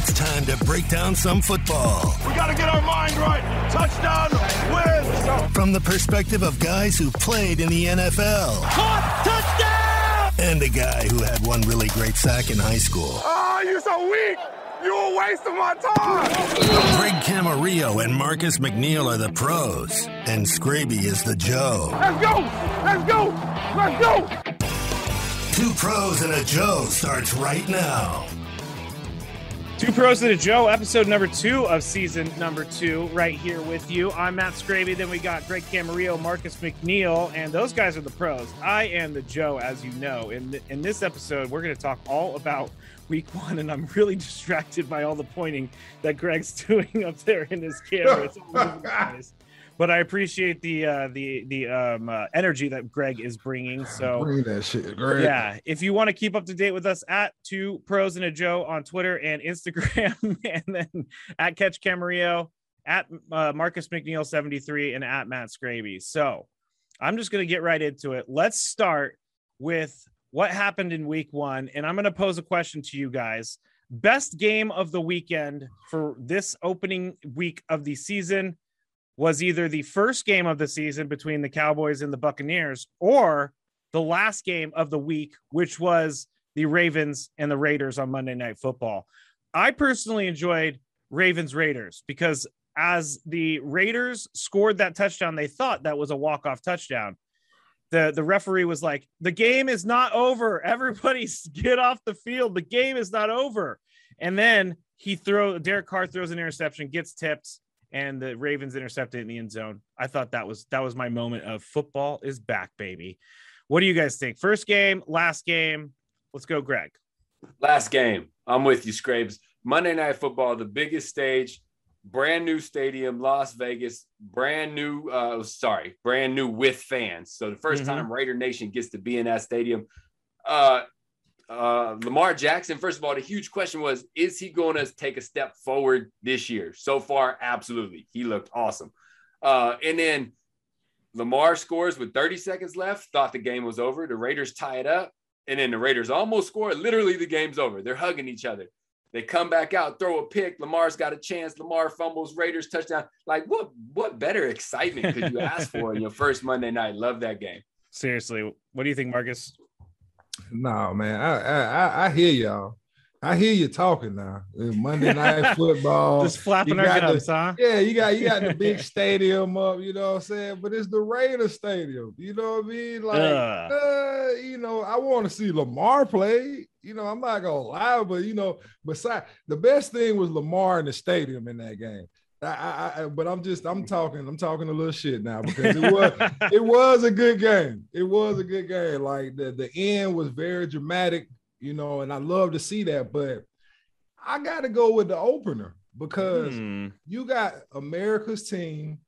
It's time to break down some football. We got to get our mind right. Touchdown wins. From the perspective of guys who played in the NFL. Caught, touchdown! And a guy who had one really great sack in high school. Oh, you're so weak. You're a waste of my time. Greg Camarillo and Marcus McNeil are the pros, and Scraby is the Joe. Let's go! Let's go! Let's go! Two Pros and a Joe starts right now. Two Pros and a Joe, episode number 2 of season number 2, right here with you. I'm Matt Scraby. Then we got Greg Camarillo, Marcus McNeil, and those guys are the pros. I am the Joe, as you know. In this episode, we're going to talk all about Week 1, and I'm really distracted by all the pointing that Greg's doing up there in his camera. It's all over the place. But I appreciate the energy that Greg is bringing. So bring that shit, Greg. Yeah, if you want to keep up to date with us, at Two Pros and a Joe on Twitter and Instagram, and then at Catch Camarillo, at Marcus McNeil 73, and at Matt Scraby. So I'm just going to get right into it. Let's start with what happened in Week 1, and I'm going to pose a question to you guys. Best game of the weekend for this opening week of the season was either the first game of the season between the Cowboys and the Buccaneers, or the last game of the week, which was the Ravens and the Raiders on Monday Night Football. I personally enjoyed Ravens-Raiders because as the Raiders scored that touchdown, they thought that was a walk-off touchdown. The referee was like, the game is not over. Everybody get off the field. The game is not over. And then Derek Carr throws an interception, gets tipped, and the Ravens intercepted in the end zone. I thought that was my moment of football is back, baby. What do you guys think? First game, last game. Let's go, Greg. Last game. I'm with you, Scrabes. Monday Night Football, the biggest stage, brand new stadium, Las Vegas, brand new with fans. So the first time Raider Nation gets to be in that stadium. Lamar Jackson, first of all, the huge question was, is he going to take a step forward this year? So far, absolutely. He looked awesome. And then Lamar scores with 30 seconds left, thought the game was over. The Raiders tie it up, and then the Raiders almost score. Literally, the game's over. They're hugging each other. They come back out, throw a pick. Lamar's got a chance. Lamar fumbles, Raiders touchdown. Like, what better excitement could you ask for in your first Monday night? Love that game. Seriously. What do you think, Marcus? No, man, I hear y'all. I hear you talking now. Monday Night Football. Just flapping our guts, huh? Yeah, you got the big stadium up, you know what I'm saying? But it's the Raiders stadium, you know what I mean? Like, you know, I want to see Lamar play. You know, I'm not going to lie, but, you know, besides, the best thing was Lamar in the stadium in that game. I'm talking a little shit now because it was a good game. It was a good game. Like the end was very dramatic, you know, and I love to see that. But I got to go with the opener because you got America's team,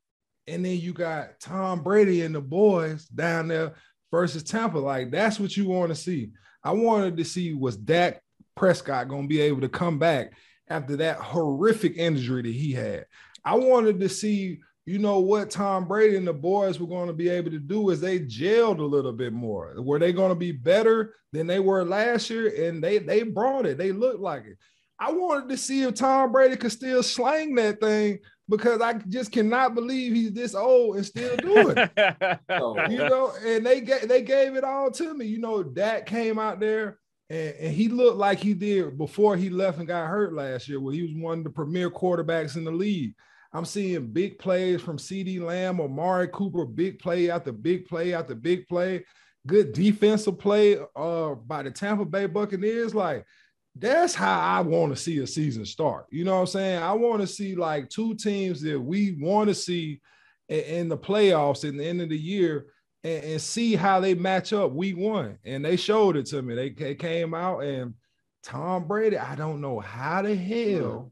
and then you got Tom Brady and the boys down there versus Tampa. Like that's what you want to see. I wanted to see, was Dak Prescott going to be able to come back after that horrific injury that he had? I wanted to see, you know, what Tom Brady and the boys were going to be able to do as they gelled a little bit more. Were they going to be better than they were last year? And they brought it. They looked like it. I wanted to see if Tom Brady could still slang that thing, because I just cannot believe he's this old and still doing it. You know, and they gave it all to me. You know, Dak came out there, and he looked like he did before he left and got hurt last year, where he was one of the premier quarterbacks in the league. I'm seeing big plays from CeeDee Lamb, Omari Cooper, big play after big play after big play. Good defensive play by the Tampa Bay Buccaneers. Like, that's how I want to see a season start. You know what I'm saying? I want to see, like, two teams that we want to see in the playoffs at the end of the year, and see how they match up Week 1. And they showed it to me. They came out, and Tom Brady, I don't know how the hell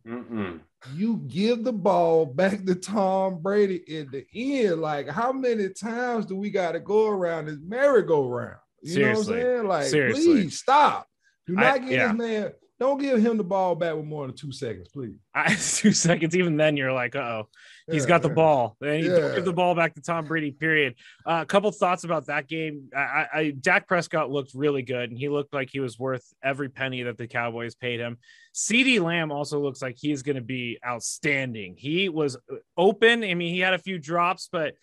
you give the ball back to Tom Brady in the end. Like, how many times do we got to go around this merry-go-round? You know what I'm saying? Like, seriously. Please stop. Do not give this man Don't give him the ball back with more than 2 seconds, please. 2 seconds, even then you're like, uh-oh, he's got the ball. And you don't give the ball back to Tom Brady, period. A couple thoughts about that game. Dak Prescott looked really good, and he looked like he was worth every penny that the Cowboys paid him. CeeDee Lamb also looks like he's going to be outstanding. He was open. I mean, he had a few drops, but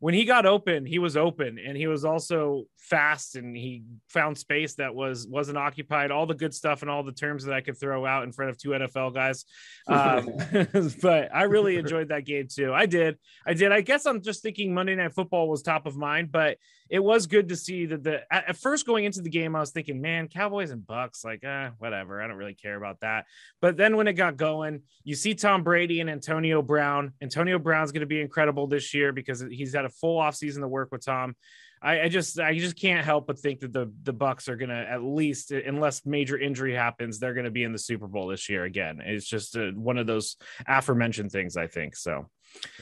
when he got open, he was open, and he was also fast, and he found space that wasn't occupied, all the good stuff and all the terms that I could throw out in front of two NFL guys. But I really enjoyed that game too. I did. I guess I'm just thinking Monday Night Football was top of mind, but it was good to see that at first going into the game, I was thinking, man, Cowboys and Bucks, like, whatever. I don't really care about that. But then when it got going, you see Tom Brady and Antonio Brown. Antonio Brown's going to be incredible this year because he's had a full offseason to work with Tom. I just can't help but think that the Bucks are going to, at least unless major injury happens, they're going to be in the Super Bowl this year again. It's just one of those aforementioned things, I think. So,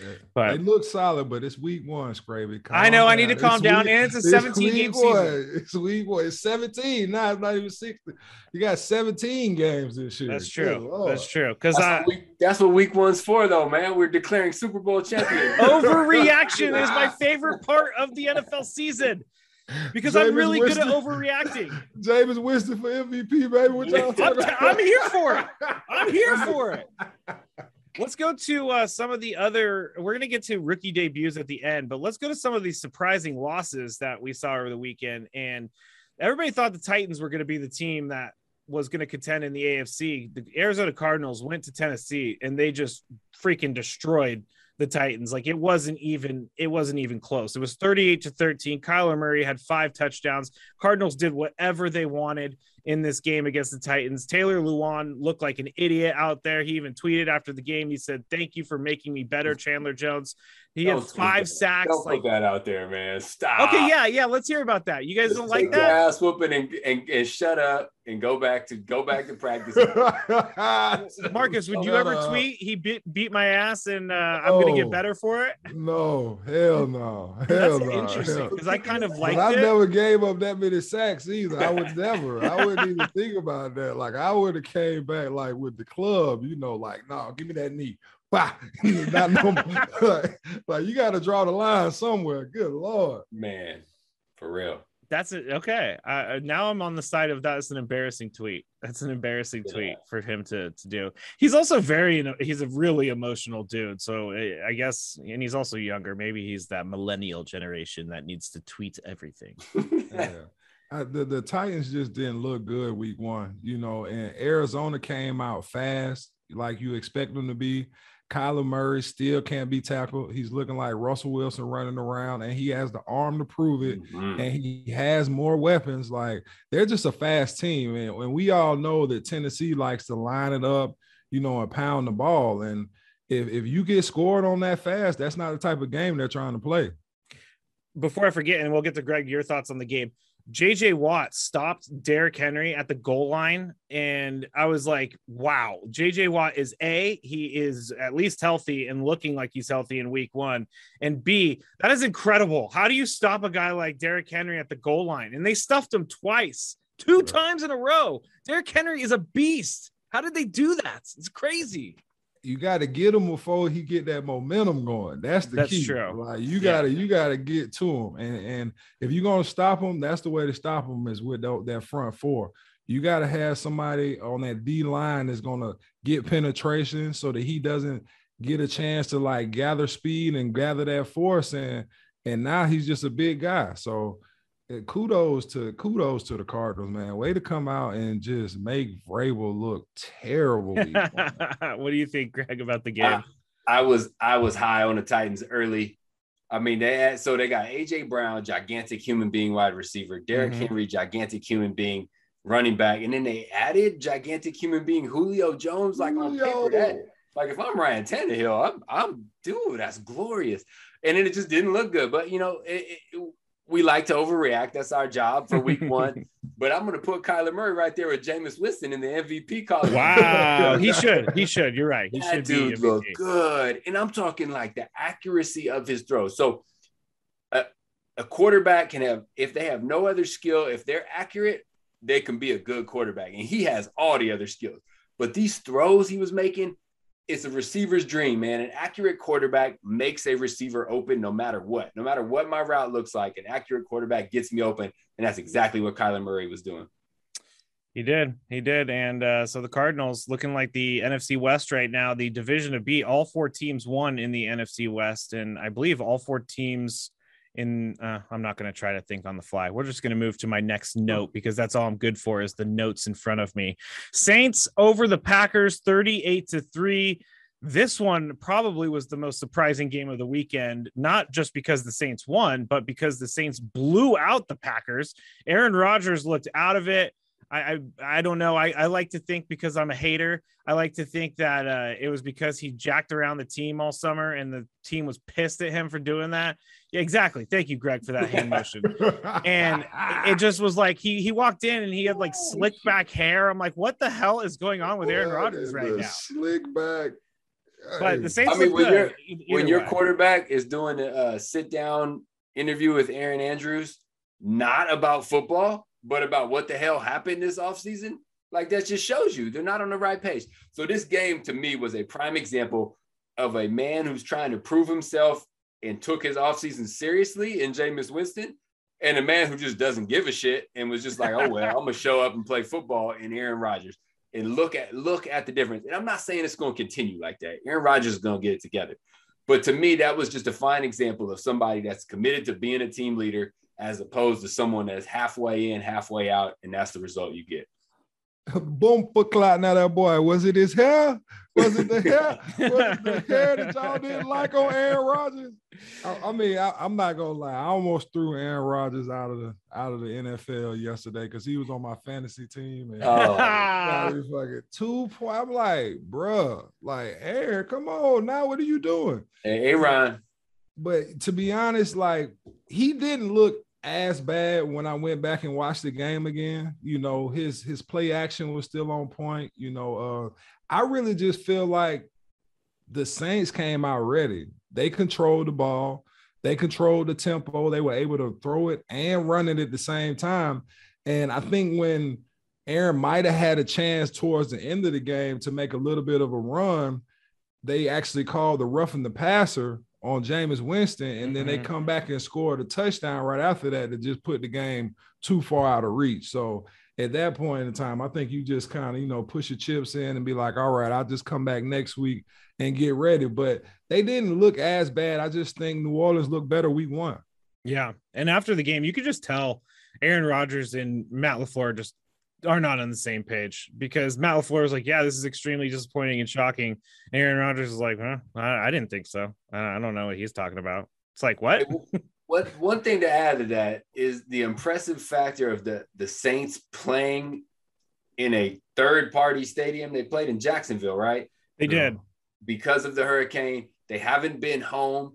yeah. But they look solid, but it's week one, Scraby. I know. I need to calm down. And it's a 17-game season. It's week one. It's 17. Nah, it's not even 60. You got 17 games this year. That's true. Oh, that's true. Because that's what week one's for, though, man. We're declaring Super Bowl champions. Overreaction is my favorite part of the NFL season. Because Jameis I'm really Winston. Good at overreacting. Jameis Winston for MVP, baby. What y'all talking about? I'm here for it. Let's go to some of the other – we're going to get to rookie debuts at the end, but let's go to some of these surprising losses that we saw over the weekend. And everybody thought the Titans were going to be the team that was going to contend in the AFC. The Arizona Cardinals went to Tennessee, and they just freaking destroyed the Titans. Like, it wasn't even close. It was 38-13. Kyler Murray had 5 touchdowns. Cardinals did whatever they wanted in this game against the Titans. Taylor Lewan looked like an idiot out there. He even tweeted after the game. He said, "Thank you for making me better, Chandler Jones." He had 5 sacks. Don't put that out there, man. Stop. Okay, yeah. Let's hear about that. You guys just don't like that? Take your ass whooping and shut up and go back to practice. Marcus, would you ever tweet, "He beat my ass, and I'm going to get better for it"? No, hell no. That's interesting because I kind of liked it. I never gave up that many sacks either. I wouldn't even think about that. Like, I would have came back like with the club, you know, like, no, give me that knee. Not no more. Like, you got to draw the line somewhere. Good Lord, man, for real. That's it. Okay, now I'm on the side of that. It's an embarrassing tweet. That's an embarrassing tweet for him to do. He's also he's a really emotional dude. So I guess, and he's also younger. Maybe he's that millennial generation that needs to tweet everything. Yeah. The Titans just didn't look good week one, you know. And Arizona came out fast, like you expect them to be. Kyler Murray still can't be tackled. He's looking like Russell Wilson running around, and he has the arm to prove it, and he has more weapons. Like, they're just a fast team, and we all know that Tennessee likes to line it up, you know, and pound the ball. And if you get scored on that fast, that's not the type of game they're trying to play. Before I forget, and we'll get to Greg, your thoughts on the game. J.J. Watt stopped Derrick Henry at the goal line, and I was like, wow, J.J. Watt is A, he is at least healthy and looking like he's healthy in week one, and B, that is incredible. How do you stop a guy like Derrick Henry at the goal line? And they stuffed him twice, 2 times in a row. Derrick Henry is a beast. How did they do that? It's crazy. You got to get him before he get that momentum going. That's key. True. Like, you gotta get to him, and if you're gonna stop him, that's the way to stop him is with that front four. You gotta have somebody on that D line that's gonna get penetration so that he doesn't get a chance to like gather speed and gather that force. And now he's just a big guy. So kudos to the Cardinals, man. Way to come out and just make Vrabel look terrible. What do you think, Greg, about the game? I was high on the Titans early. I mean, they got AJ Brown, gigantic human being wide receiver, Derrick Henry, gigantic human being running back, and then they added gigantic human being Julio Jones. Like, on paper, if I'm Ryan Tannehill, I'm dude, that's glorious. And then it just didn't look good. But you know, we like to overreact. That's our job for week one. But I'm going to put Kyler Murray right there with Jameis Winston in the MVP column. Wow, he should. You're right. That dude looked good. And I'm talking like the accuracy of his throws. So a quarterback can have, if they have no other skill, if they're accurate, they can be a good quarterback, and he has all the other skills. But these throws he was making, it's a receiver's dream, man. An accurate quarterback makes a receiver open no matter what. No matter what my route looks like, an accurate quarterback gets me open, and that's exactly what Kyler Murray was doing. He did. He did. And so the Cardinals looking like the NFC West right now, the division to beat. All four teams won in the NFC West. And I believe all four teams in I'm not going to try to think on the fly. We're just going to move to my next note because that's all I'm good for is the notes in front of me. Saints over the Packers 38-3. This one probably was the most surprising game of the weekend, not just because the Saints won, but because the Saints blew out the Packers. Aaron Rodgers looked out of it. I don't know. I like to think, because I'm a hater, I like to think that it was because he jacked around the team all summer and the team was pissed at him for doing that. Yeah, exactly. Thank you, Greg, for that hand motion. And it just was like he walked in and he had like slick back hair. I'm like, what the hell is going on with Aaron Rodgers right now? Slick back. But the Saints, I mean, when your quarterback is doing a sit down interview with Aaron Andrews, not about football, but about what the hell happened this offseason, like that just shows you they're not on the right page. So this game to me was a prime example of a man who's trying to prove himself and took his offseason seriously in Jameis Winston, and a man who just doesn't give a shit and was just like, oh, well, I'm going to show up and play football in Aaron Rodgers. And look at the difference. And I'm not saying it's going to continue like that. Aaron Rodgers is going to get it together. But to me, that was just a fine example of somebody that's committed to being a team leader, as opposed to someone that's halfway in, halfway out, and that's the result you get. Bumper clot now, that boy. Was it his hair? Was it the hair? Was it the hair that y'all didn't like on Aaron Rodgers? I mean, I'm not gonna lie. I almost threw Aaron Rodgers out of the NFL yesterday because he was on my fantasy team and fucking 2 points. I'm like, bruh, like Aaron, come on now. What are you doing? Hey, Aaron. But to be honest, like, he didn't look as bad when I went back and watched the game again. You know, his play action was still on point. You know, I really just feel like the Saints came out ready. They controlled the ball. They controlled the tempo. They were able to throw it and run it at the same time. And I think when Aaron might have had a chance towards the end of the game to make a little bit of a run, they actually called the roughing the passer on Jameis Winston, and then they come back and score the touchdown right after that to just put the game too far out of reach. So at that point in time, I think you just kind of, you know, push your chips in and be like, all right, I'll just come back next week and get ready. But they didn't look as bad. I just think New Orleans looked better week 1. Yeah, and after the game, you could just tell Aaron Rodgers and Matt LaFleur just are not on the same page, because Matt LaFleur was like, yeah, this is extremely disappointing and shocking. And Aaron Rodgers is like, huh? I didn't think so. I don't know what he's talking about. It's like, what? What? One thing to add to that is the impressive factor of the Saints playing in a third-party stadium. They played in Jacksonville, right? They did. Because of the hurricane, they haven't been home.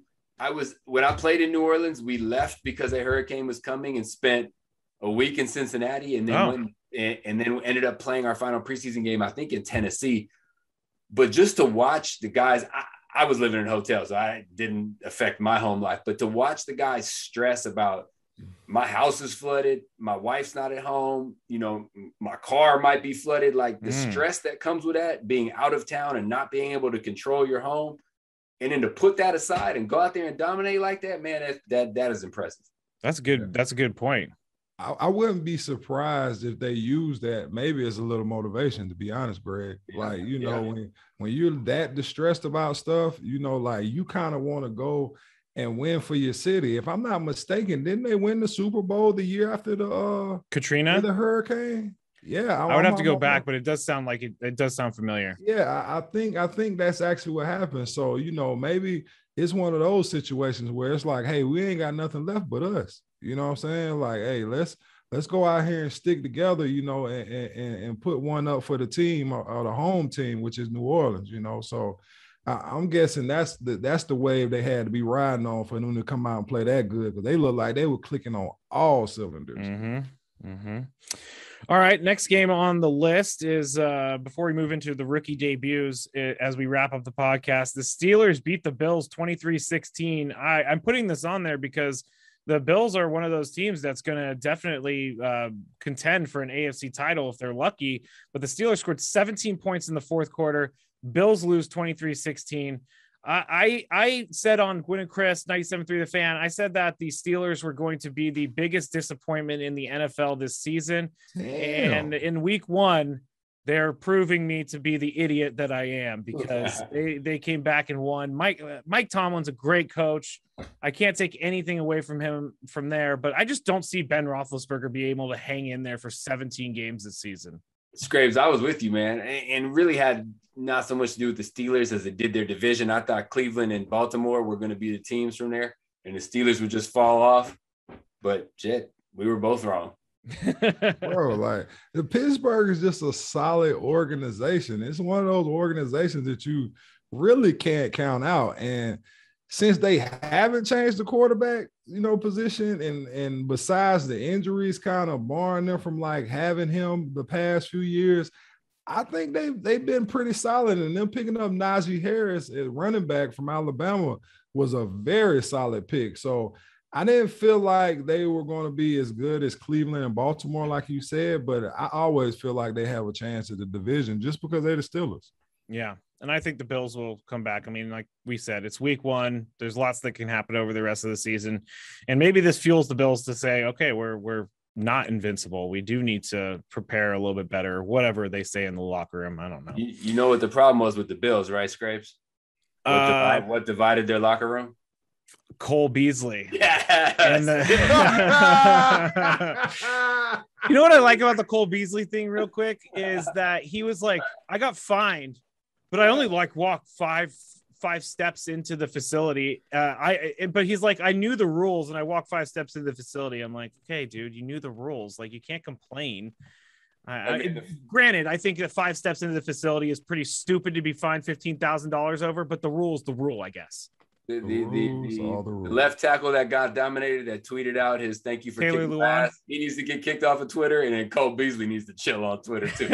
When I played in New Orleans, we left because a hurricane was coming and spent a week in Cincinnati, and then and then we ended up playing our final preseason game, I think, in Tennessee. But just to watch the guys, I was living in hotels, so I didn't affect my home life. But to watch the guys stress about, my house is flooded, my wife's not at home, you know, my car might be flooded. Like the stress that comes with that, being out of town and not being able to control your home, and then to put that aside and go out there and dominate like that, man, that is impressive. That's good. Yeah. That's a good point. I wouldn't be surprised if they use that maybe as a little motivation, to be honest, Greg. Like, you know, when you're that distressed about stuff, you know, like you kind of want to go and win for your city. If I'm not mistaken, didn't they win the Super Bowl the year after the Katrina, the hurricane? Yeah, I would have to go back, but it does sound like it does sound familiar. Yeah, I think that's actually what happened. So, you know, maybe it's one of those situations where it's like, hey, we ain't got nothing left but us. You know what I'm saying? Like, hey, let's go out here and stick together, you know, and put one up for the team or the home team, which is New Orleans, you know. So I'm guessing that's the wave they had to be riding on for them to come out and play that good, because they look like they were clicking on all cylinders. All right, next game on the list is before we move into the rookie debuts as we wrap up the podcast, the Steelers beat the Bills 23-16. I'm putting this on there because the Bills are one of those teams that's going to definitely contend for an AFC title if they're lucky. But the Steelers scored 17 points in the fourth quarter. Bills lose 23-16. I said on Gwyn and Chris, 97.3 The Fan, I said that the Steelers were going to be the biggest disappointment in the NFL this season. Damn. And in week one, they're proving me to be the idiot that I am, because they came back and won. Mike Tomlin's a great coach. I can't take anything away from him from there, but I just don't see Ben Roethlisberger be able to hang in there for 17 games this season. Scraves, I was with you, man, and really had not so much to do with the Steelers as it did their division. I thought Cleveland and Baltimore were going to be the teams from there, and the Steelers would just fall off. But, shit, we were both wrong. Bro, like, the Pittsburgh is just a solid organization. It's one of those organizations that you really can't count out. And since they haven't changed the quarterback, you know, position, and besides the injuries kind of barring them from like having him the past few years, I think they've been pretty solid. And them picking up Najee Harris as running back from Alabama was a very solid pick. So I didn't feel like they were going to be as good as Cleveland and Baltimore, like you said, but I always feel like they have a chance at the division just because they're the Steelers. Yeah. And I think the Bills will come back. I mean, like we said, it's week one. There's lots that can happen over the rest of the season. And maybe this fuels the Bills to say, okay, we're not invincible. We do need to prepare a little bit better, whatever they say in the locker room. I don't know. You know what the problem was with the Bills, right, Scrapes? What divided their locker room? Cole Beasley. Yes. And you know what I like about the Cole Beasley thing real quick is that he was like, I got fined, but I only like walked five steps into the facility. But he's like, I knew the rules and I walked 5 steps into the facility. I'm like, okay, dude, you knew the rules. Like, you can't complain. Granted, I think that 5 steps into the facility is pretty stupid to be fined $15,000 over, but the rule's the rule, I guess. The left tackle that got dominated that tweeted out his thank you for Taylor kicking ass. He needs to get kicked off of Twitter, and then Cole Beasley needs to chill on Twitter too.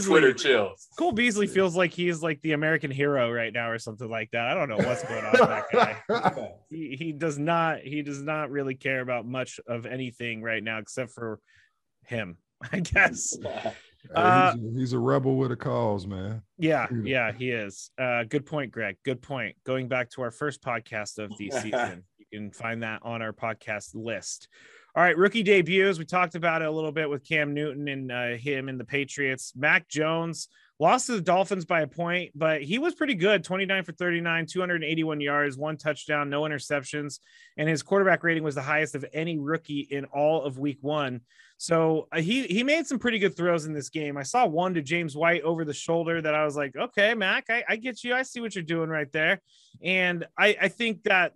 Twitter chills. Cole Beasley feels like he is like the American hero right now or something like that. I don't know what's going on with that guy. He does not really care about much of anything right now except for him, I guess. He's a rebel with a cause, man. Yeah, he is. Good point, Greg. Good point. Going back to our first podcast of the season, you can find that on our podcast list. All right, rookie debuts. We talked about it a little bit with Cam Newton and him and the Patriots. Mac Jones lost to the Dolphins by a point, but he was pretty good. 29 for 39, 281 yards, 1 touchdown, no interceptions. And his quarterback rating was the highest of any rookie in all of week one. So he made some pretty good throws in this game. I saw one to James White over the shoulder that I was like, okay, Mac, I get you. I see what you're doing right there. And I think that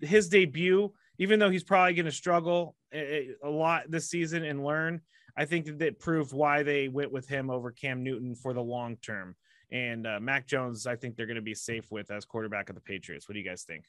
his debut, even though he's probably going to struggle a lot this season and learn, I think that it proved why they went with him over Cam Newton for the long term. And Mac Jones, I think they're going to be safe with as quarterback of the Patriots. What do you guys think?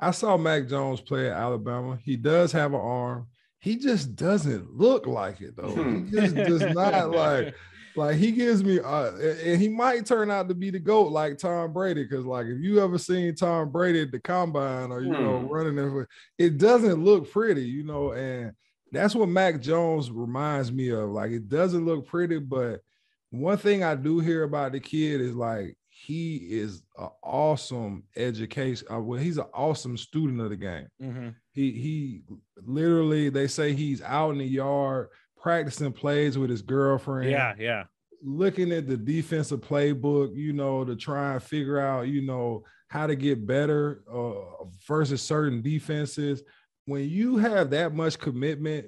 I saw Mac Jones play at Alabama. He does have an arm. He just doesn't look like it, though. He just does not like he gives me and he might turn out to be the GOAT like Tom Brady, because like if you ever seen Tom Brady at the combine or, you know, running everywhere, it doesn't look pretty, you know, and that's what Mac Jones reminds me of. Like, it doesn't look pretty, but one thing I do hear about the kid is like, he is an awesome education. Well, he's an awesome student of the game. Mm-hmm. He literally, they say he's out in the yard practicing plays with his girlfriend. Yeah. Looking at the defensive playbook, you know, to try and figure out, you know, how to get better versus certain defenses. When you have that much commitment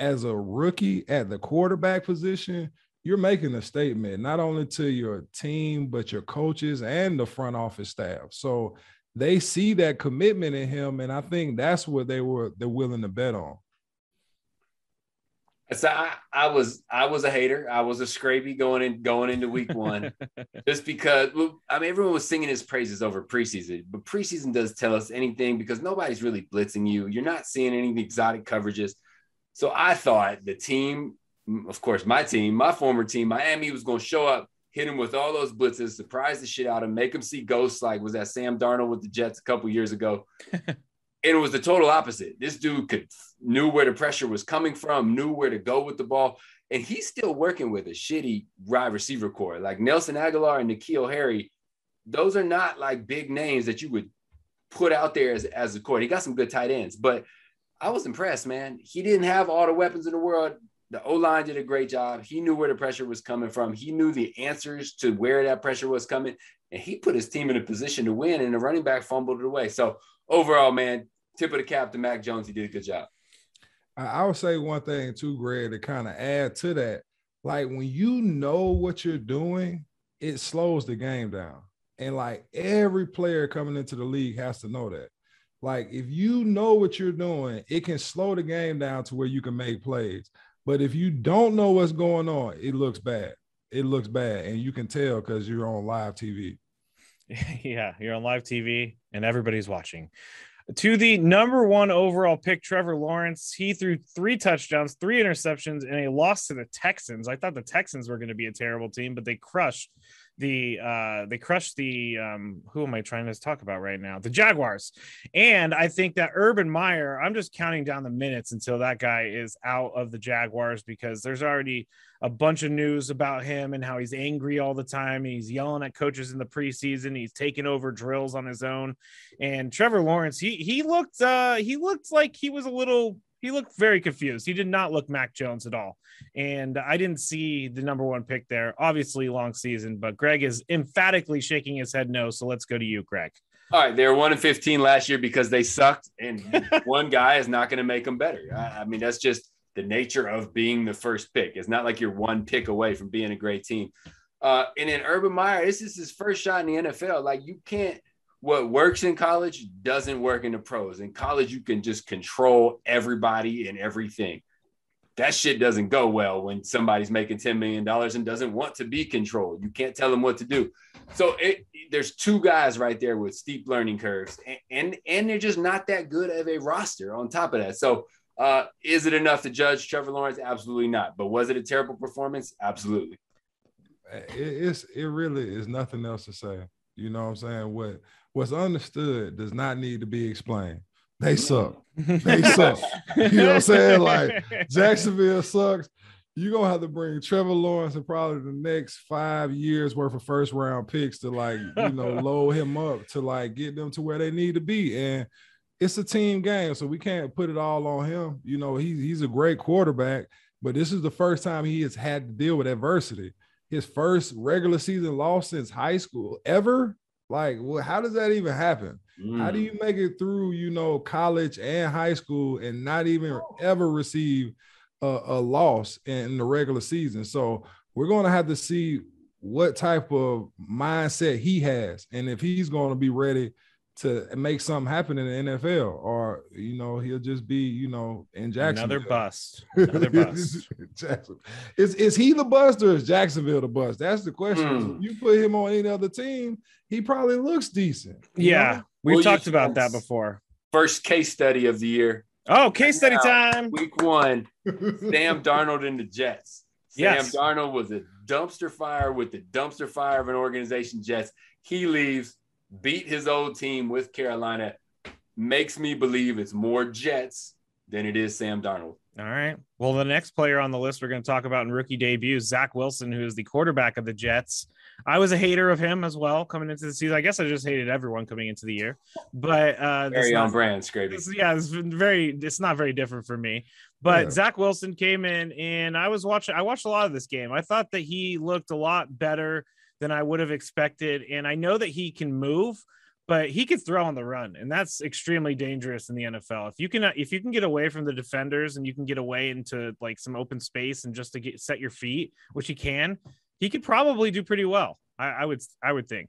as a rookie at the quarterback position, you're making a statement, not only to your team, but your coaches and the front office staff. So they see that commitment in him. And I think that's what they're willing to bet on. So I was a hater. I was a Scraby going into week one, just because, I mean, everyone was singing his praises over preseason, but preseason doesn't tell us anything because nobody's really blitzing you. You're not seeing any exotic coverages. So I thought the team, of course, my former team, Miami, was going to show up, hit him with all those blitzes, surprise the shit out of him, make him see ghosts like was that Sam Darnold with the Jets a couple years ago. And it was the total opposite. This dude knew where the pressure was coming from, knew where to go with the ball. And he's still working with a shitty wide receiver core. Like Nelson Aguilar and N'Keal Harry, those are not like big names that you would put out there as a core. He got some good tight ends, but I was impressed, man. He didn't have all the weapons in the world. The O-line did a great job. He knew where the pressure was coming from. He knew the answers to where that pressure was coming, and he put his team in a position to win, and the running back fumbled it away. So overall, man, tip of the cap to Mac Jones. He did a good job. I would say one thing too, Greg, to kind of add to that. Like when you know what you're doing, it slows the game down. And like every player coming into the league has to know that. Like if you know what you're doing, it can slow the game down to where you can make plays. But if you don't know what's going on, it looks bad. It looks bad. And you can tell because you're on live TV. Yeah, you're on live TV and everybody's watching. To the number one overall pick, Trevor Lawrence, he threw 3 touchdowns, 3 interceptions, and a loss to the Texans. I thought the Texans were going to be a terrible team, but they crushed who am I trying to talk about right now? The Jaguars. And I think that Urban Meyer, I'm just counting down the minutes until that guy is out of the Jaguars, because there's already a bunch of news about him and how he's angry all the time. He's yelling at coaches in the preseason. He's taking over drills on his own. And Trevor Lawrence, he looked like he was a little, he looked very confused. He did not look Mac Jones at all. And I didn't see the number one pick there. Obviously, long season, but Greg is emphatically shaking his head no. So let's go to you, Greg. All right. They were 1-15 last year because they sucked, and one guy is not going to make them better. I mean, that's just the nature of being the first pick. It's not like you're one pick away from being a great team. And then Urban Meyer, this is his first shot in the NFL. Like you can't, what works in college doesn't work in the pros. In college, you can just control everybody and everything. That shit doesn't go well when somebody's making $10 million and doesn't want to be controlled. You can't tell them what to do. So there's two guys right there with steep learning curves, and they're just not that good of a roster on top of that. So is it enough to judge Trevor Lawrence? Absolutely not. But was it a terrible performance? Absolutely. It really is nothing else to say. You know what I'm saying? What's understood does not need to be explained. They suck. They suck. You know what I'm saying? Like Jacksonville sucks. You're going to have to bring Trevor Lawrence and probably the next 5 years worth of first round picks to like, you know, load him up to like get them to where they need to be. And it's a team game, so we can't put it all on him. You know, he's a great quarterback, but this is the first time he has had to deal with adversity. His first regular season loss since high school ever. Like, well, how does that even happen? How do you make it through, you know, college and high school and not even ever receive a loss in the regular season? So we're going to have to see what type of mindset he has and if he's going to be ready to make something happen in the NFL, or, you know, he'll just be, you know, in Jacksonville. Another bust. Is he the bust or is Jacksonville the bust? That's the question. If you put him on any other team, he probably looks decent. Yeah, know? We've talked about that before. First case study of the year. Oh, case study time. Week one, Sam Darnold and the Jets. Yes. Sam Darnold was a dumpster fire with the dumpster fire of an organization, Jets. He leaves. Beat his old team with Carolina, makes me believe it's more Jets than it is Sam Darnold. All right. Well, the next player on the list we're going to talk about in rookie debuts, Zach Wilson, who is the quarterback of the Jets. I was a hater of him as well coming into the season. I guess I just hated everyone coming into the year. But very on brand, Scraby. Yeah, it's not very different for me. But yeah. Zach Wilson came in, and I watched a lot of this game. I thought that he looked a lot better than I would have expected. And I know that he can move, but he could throw on the run, and that's extremely dangerous in the NFL. If you can get away from the defenders and you can get away into like some open space and just to set your feet, which he could probably do pretty well. I would think.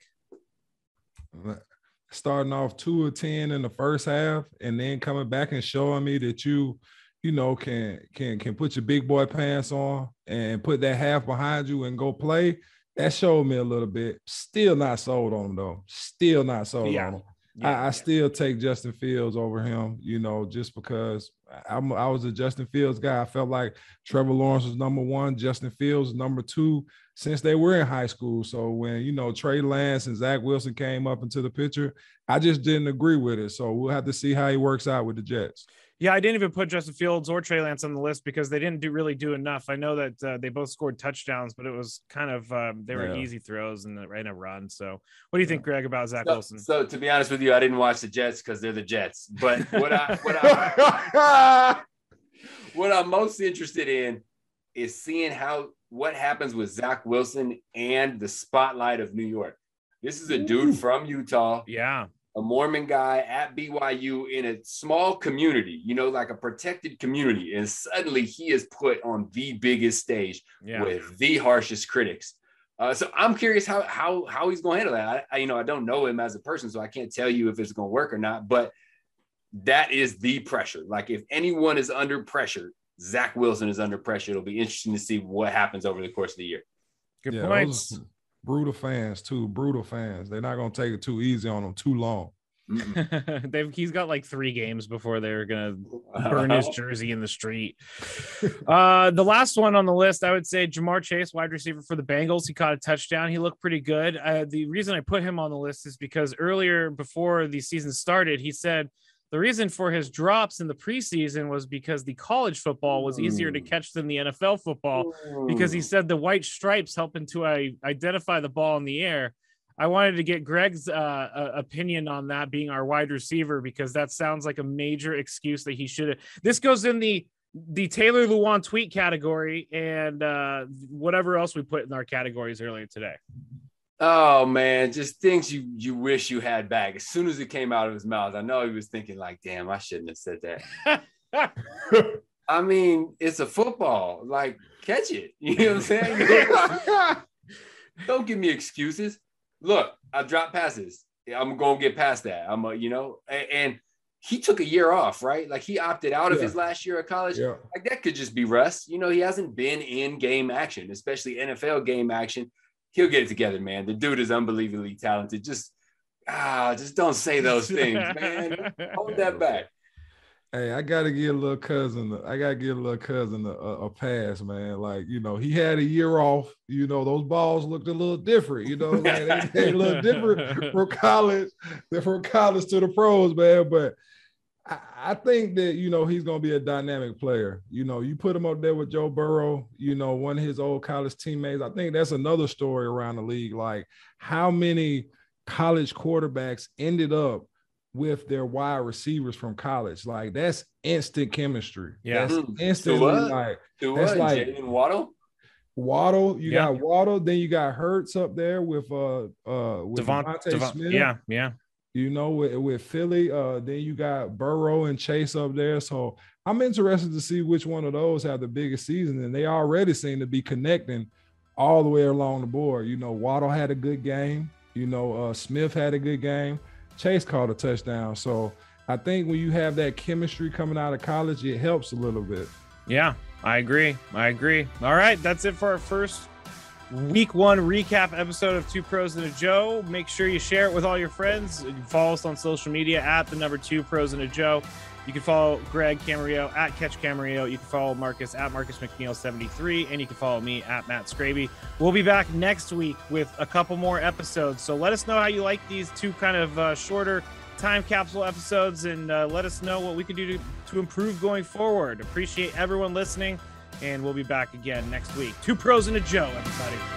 Starting off 2 of 10 in the first half and then coming back and showing me that you know, can put your big boy pants on and put that half behind you and go play. That showed me a little bit. Still not sold on him, though. Still not sold on him. I still take Justin Fields over him, you know, just because I was a Justin Fields guy. I felt like Trevor Lawrence was number one, Justin Fields number two since they were in high school. So when, you know, Trey Lance and Zach Wilson came up into the picture, I just didn't agree with it. So we'll have to see how he works out with the Jets. Yeah, I didn't even put Justin Fields or Trey Lance on the list because they didn't really do enough. I know that they both scored touchdowns, but it was kind of they were easy throws and in a run. So what do you think, Greg, about Zach Wilson? So to be honest with you, I didn't watch the Jets because they're the Jets. But what I'm most interested in is seeing what happens with Zach Wilson and the spotlight of New York. This is a dude from Utah. Yeah. A Mormon guy at BYU in a small community, you know, like a protected community. And suddenly he is put on the biggest stage with the harshest critics. So I'm curious how he's going to handle that. I don't know him as a person, so I can't tell you if it's going to work or not, but that is the pressure. Like if anyone is under pressure, Zach Wilson is under pressure. It'll be interesting to see what happens over the course of the year. Good points. Brutal fans, too. Brutal fans. They're not going to take it too easy on them too long. He's got like 3 games before they're going to burn his jersey in the street. The last one on the list, I would say Jamar Chase, wide receiver for the Bengals. He caught a touchdown. He looked pretty good. The reason I put him on the list is because earlier before the season started, he said the reason for his drops in the preseason was because the college football was easier to catch than the NFL football because he said the white stripes helping to identify the ball in the air. I wanted to get Greg's opinion on that being our wide receiver, because that sounds like a major excuse that he should have. This goes in the Taylor Lewan tweet category and whatever else we put in our categories earlier today. Oh man, just things you wish you had back. As soon as it came out of his mouth, I know he was thinking like, damn, I shouldn't have said that. I mean, it's a football, like catch it. You know what I'm saying? Don't give me excuses. Look, I dropped passes. I'm going to get past that. And he took a year off, right? Like he opted out of his last year of college. Yeah. Like that could just be rust. You know, he hasn't been in game action, especially NFL game action. He'll get it together, man. The dude is unbelievably talented. Just don't say those things, man. Hold that back. Hey, I gotta give a little cousin a pass, man. Like, you know, he had a year off. You know, those balls looked a little different. You know, like they look different from college to the pros, man. But I think that, you know, he's going to be a dynamic player. You know, you put him up there with Joe Burrow, you know, one of his old college teammates. I think that's another story around the league, like how many college quarterbacks ended up with their wide receivers from college. Like that's instant chemistry. Yeah. That's instantly like Jalen Waddle. You got Waddle. Then you got Hurts up there with Devontae Smith. Yeah. Yeah. You know, with Philly, then you got Burrow and Chase up there. So I'm interested to see which one of those have the biggest season. And they already seem to be connecting all the way along the board. You know, Waddle had a good game. You know, Smith had a good game. Chase caught a touchdown. So I think when you have that chemistry coming out of college, it helps a little bit. Yeah, I agree. All right, that's it for our first Week 1 recap episode of Two Pros and a Joe. Make sure you share it with all your friends. You can follow us on social media at @2ProsAndAJoe. You can follow Greg Camarillo at @CatchCamarillo. You can follow Marcus at MarcusMcNeil73, and you can follow me at Matt Scraby. We'll be back next week with a couple more episodes. So let us know how you like these two kind of shorter time capsule episodes, and let us know what we can do to improve going forward. Appreciate everyone listening. And we'll be back again next week. Two Pros and a Joe, everybody.